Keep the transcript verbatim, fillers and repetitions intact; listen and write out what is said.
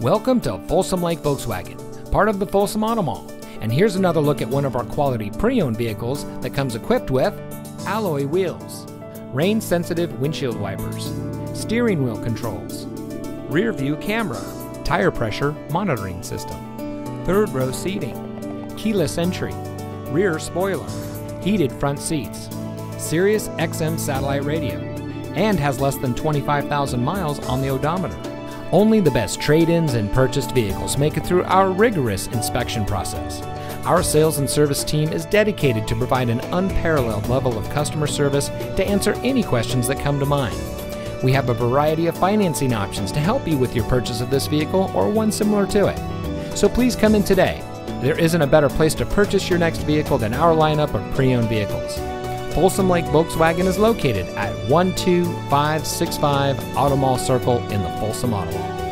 Welcome to Folsom Lake Volkswagen, part of the Folsom Auto Mall, and here's another look at one of our quality pre-owned vehicles that comes equipped with alloy wheels, rain-sensitive windshield wipers, steering wheel controls, rear view camera, tire pressure monitoring system, third row seating, keyless entry, rear spoiler, heated front seats, Sirius X M satellite radio, and has less than twenty-five thousand miles on the odometer. Only the best trade-ins and purchased vehicles make it through our rigorous inspection process. Our sales and service team is dedicated to provide an unparalleled level of customer service to answer any questions that come to mind. We have a variety of financing options to help you with your purchase of this vehicle or one similar to it. So please come in today. There isn't a better place to purchase your next vehicle than our lineup of pre-owned vehicles. Folsom Lake Volkswagen is located at one two five six five Auto Mall Circle in the Folsom Auto Mall.